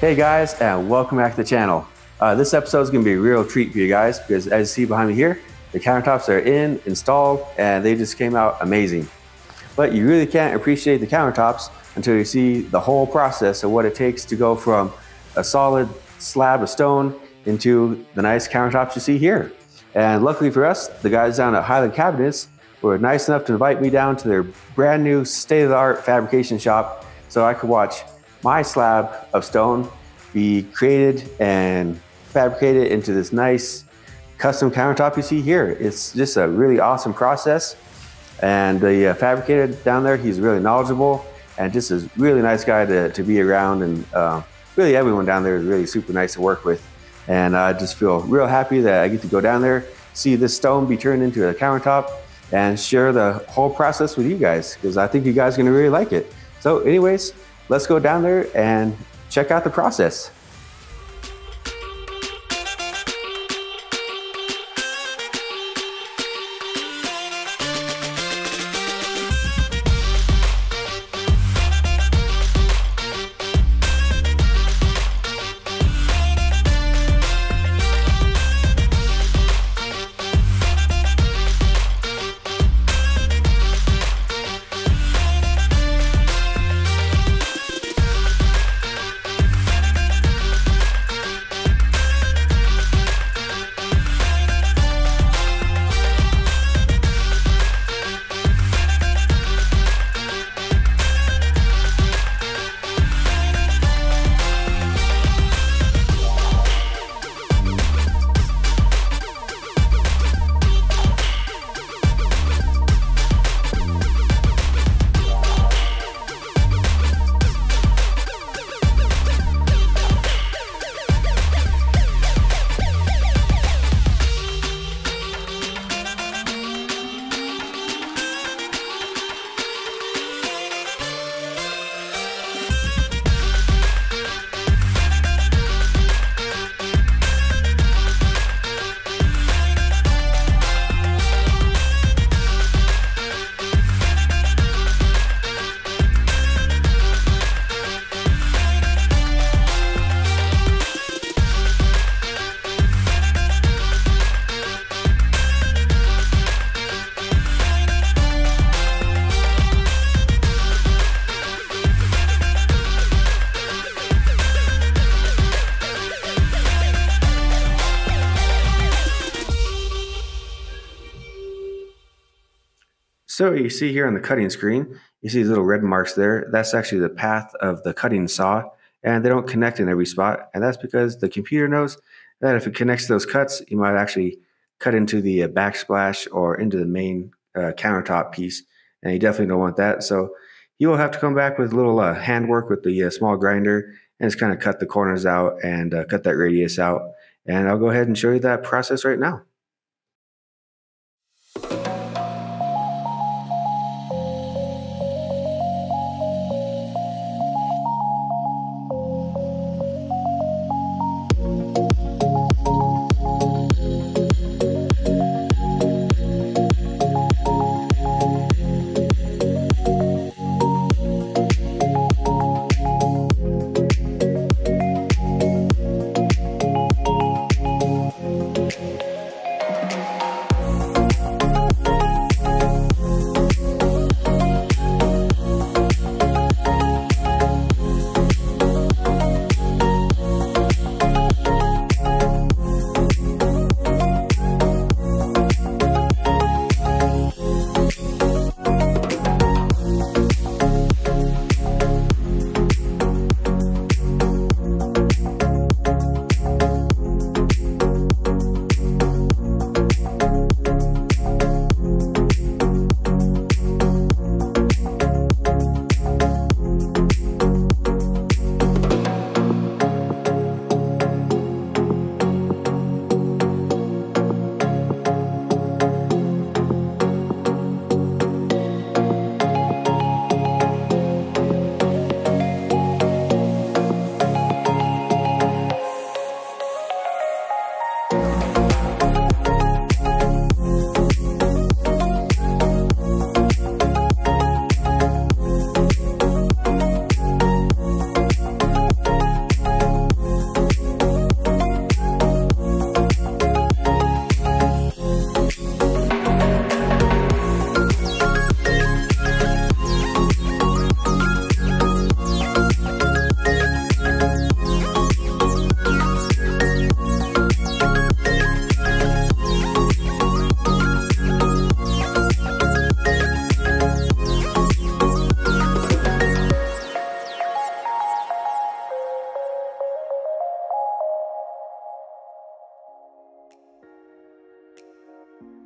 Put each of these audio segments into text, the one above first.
Hey guys, and welcome back to the channel. This episode is going to be a real treat for you guys because as you see behind me here, the countertops are installed, and they just came out amazing. But you really can't appreciate the countertops until you see the whole process of what it takes to go from a solid slab of stone into the nice countertops you see here. And luckily for us, the guys down at Highland Cabinets were nice enough to invite me down to their brand new state-of-the-art fabrication shop so I could watch my slab of stone be created and fabricated into this nice custom countertop you see here. It's just a really awesome process, and the fabricator down there, he's really knowledgeable and just a really nice guy to be around, and really everyone down there is really super nice to work with. And I just feel real happy that I get to go down there, see this stone be turned into a countertop, and share the whole process with you guys, because I think you guys are gonna really like it. So anyways, let's go down there and check out the process. So you see here on the cutting screen, you see these little red marks there. That's actually the path of the cutting saw, and they don't connect in every spot. And that's because the computer knows that if it connects to those cuts, you might actually cut into the backsplash or into the main countertop piece. And you definitely don't want that. So you will have to come back with a little handwork with the small grinder and just kind of cut the corners out and cut that radius out. And I'll go ahead and show you that process right now.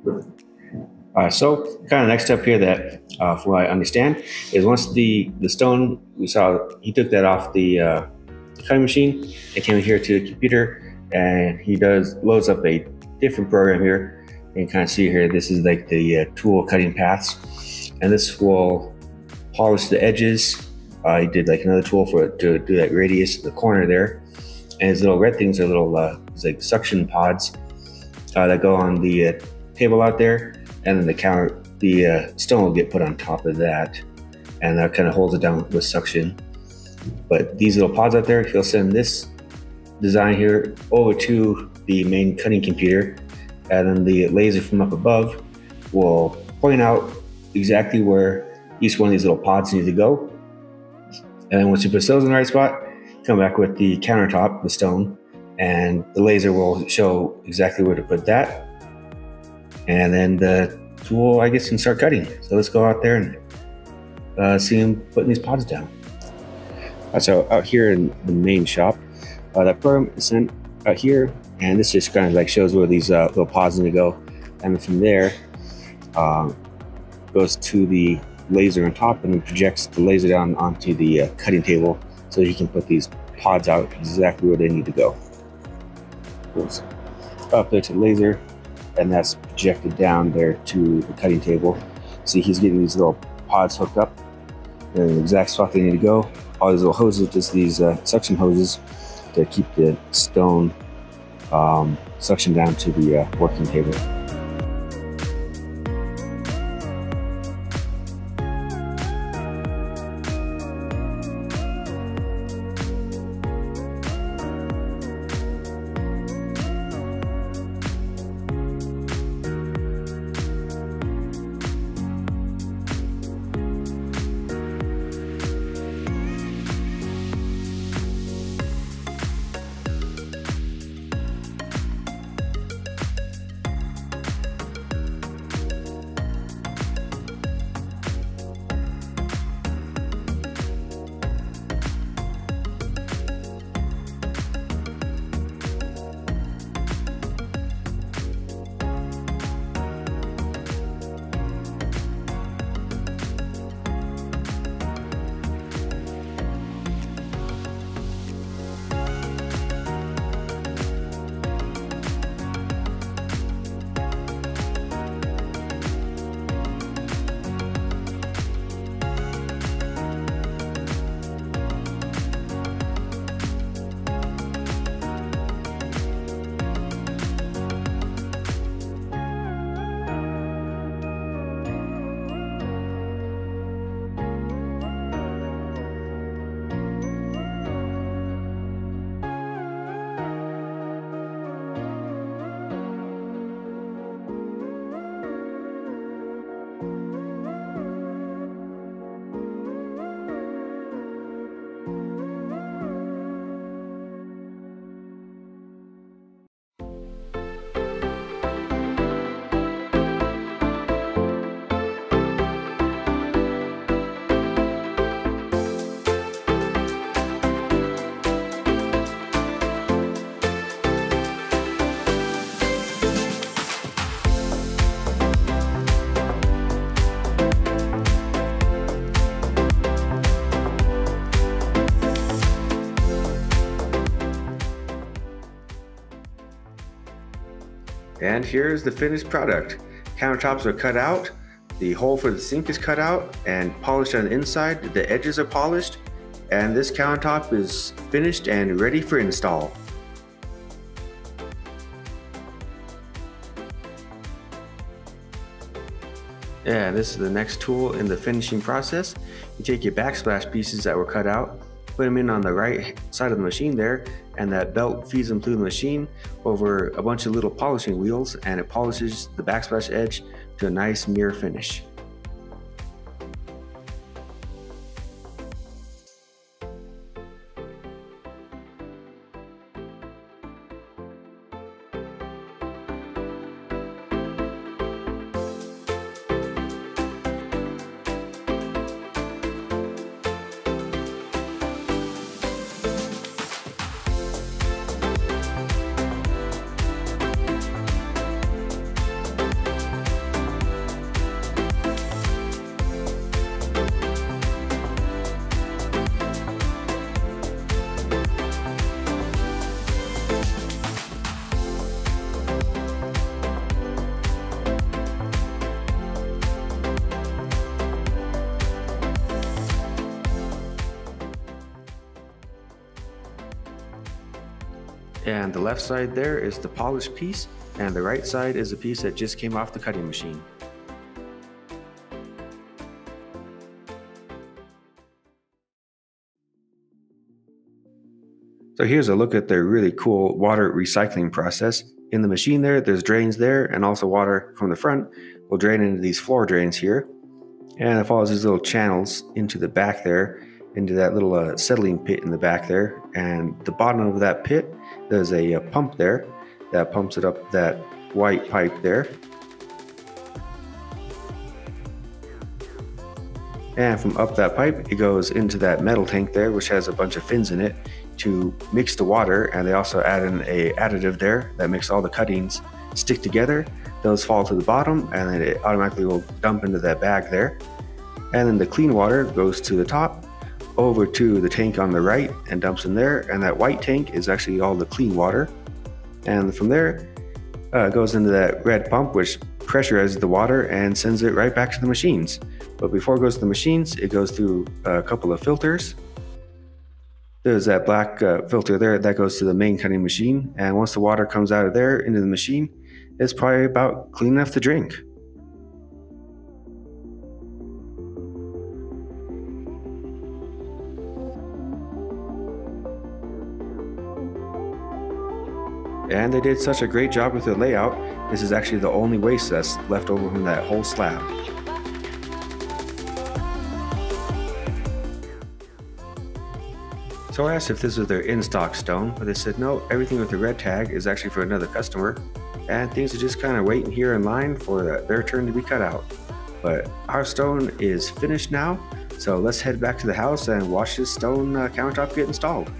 All right, so kind of next step here that from what I understand is once the stone we saw, he took that off the cutting machine, it came here to the computer, and he loads up a different program here. You can kind of see here, this is like the tool cutting paths, and this will polish the edges. He did like another tool for it to do that radius in the corner there, and his little red things are little like suction pods that go on the table out there. And then the stone will get put on top of that, and that kind of holds it down with suction. But these little pods out there, he'll send this design here over to the main cutting computer, and then the laser from up above will point out exactly where each one of these little pods needs to go. And then once you put those in the right spot, come back with the countertop, the stone, and the laser will show exactly where to put that. And then the tool, I guess, can start cutting. So let's go out there and see him putting these pods down. So out here in the main shop, that program is sent out here, and this just kind of like shows where these little pods need to go. And from there, goes to the laser on top, and then projects the laser down onto the cutting table, so you can put these pods out exactly where they need to go. Up there to the laser, and that's projected down there to the cutting table. See, he's getting these little pods hooked up in the exact spot they need to go. All these little hoses, just these suction hoses to keep the stone suction down to the working table. And here's the finished product. Countertops are cut out, the hole for the sink is cut out and polished on the inside, the edges are polished, and this countertop is finished and ready for install. And this is the next tool in the finishing process. You take your backsplash pieces that were cut out, put them in on the right side of the machine there, and that belt feeds them through the machine over a bunch of little polishing wheels, and it polishes the backsplash edge to a nice mirror finish. And the left side there is the polished piece, and the right side is a piece that just came off the cutting machine. So here's a look at their really cool water recycling process. In the machine there, there's drains there, and also water from the front will drain into these floor drains here. And it follows these little channels into the back there, into that little settling pit in the back there. And the bottom of that pit, there's a pump there that pumps it up that white pipe there. And from up that pipe, it goes into that metal tank there, which has a bunch of fins in it to mix the water. And they also add in an additive there that makes all the cuttings stick together. Those fall to the bottom, and then it automatically will dump into that bag there. And then the clean water goes to the top, over to the tank on the right, and dumps in there. And that white tank is actually all the clean water. And from there, it goes into that red pump, which pressurizes the water and sends it right back to the machines. But before it goes to the machines, it goes through a couple of filters. There's that black filter there that goes to the main cutting machine, and once the water comes out of there into the machine, it's probably about clean enough to drink. And they did such a great job with their layout. This is actually the only waste that's left over from that whole slab. So I asked if this was their in-stock stone, but they said no, everything with the red tag is actually for another customer, and things are just kind of waiting here in line for their turn to be cut out. But our stone is finished now, so let's head back to the house and watch this stone countertop get installed.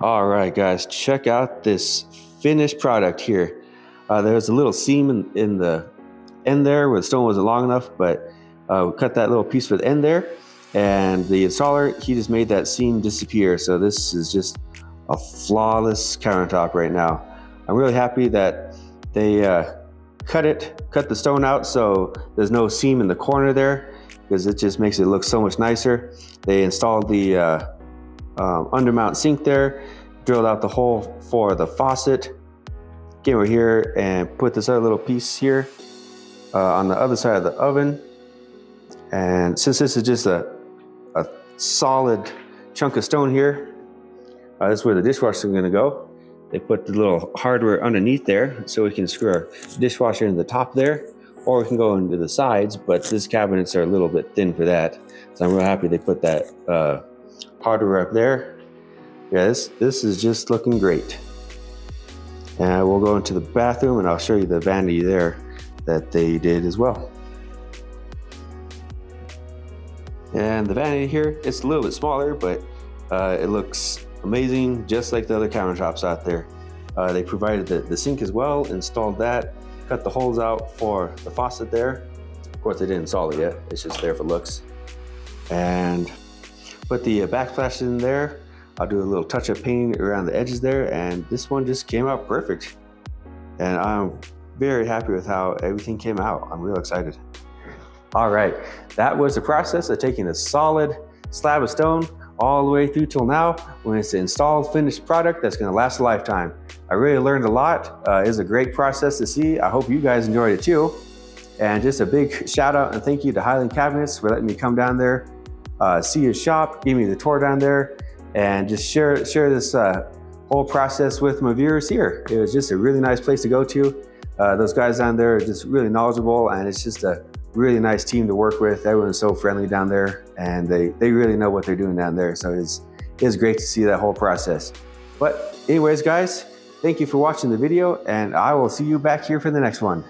All right, guys, check out this finished product here. There's a little seam in the end there where the stone wasn't long enough, but we cut that little piece for the end there, and the installer, he just made that seam disappear. So this is just a flawless countertop right now. I'm really happy that they cut the stone out so there's no seam in the corner there, because it just makes it look so much nicer. They installed the undermount sink there, drilled out the hole for the faucet, came over here and put this other little piece here on the other side of the oven. And since this is just a solid chunk of stone here, this is where the dishwasher is going to go. They put the little hardware underneath there, so we can screw our dishwasher into the top there, or we can go into the sides, but these cabinets are a little bit thin for that, so I'm real happy they put that hardware up there. Yeah, this is just looking great. And we'll go into the bathroom and I'll show you the vanity there that they did as well. And the vanity here, it's a little bit smaller, but it looks amazing, just like the other countertops out there. They provided the sink as well, installed that, Cut the holes out for the faucet there. Of course, they didn't install it yet. It's just there for looks. And put the backflash in there. I'll do a little touch of painting around the edges there, and this one just came out perfect. And I'm very happy with how everything came out. I'm real excited. All right, that was the process of taking a solid slab of stone all the way through till now, when it's an installed, finished product that's gonna last a lifetime. I really learned a lot. It's a great process to see. I hope you guys enjoyed it too. And just a big shout out and thank you to Highland Cabinets for letting me come down there, see your shop, give me the tour down there, and just share this whole process with my viewers here. It was just a really nice place to go to. Those guys down there are just really knowledgeable, and it's just a really nice team to work with. Everyone's so friendly down there, and they really know what they're doing down there. So it's great to see that whole process. But anyways, guys, thank you for watching the video, and I will see you back here for the next one.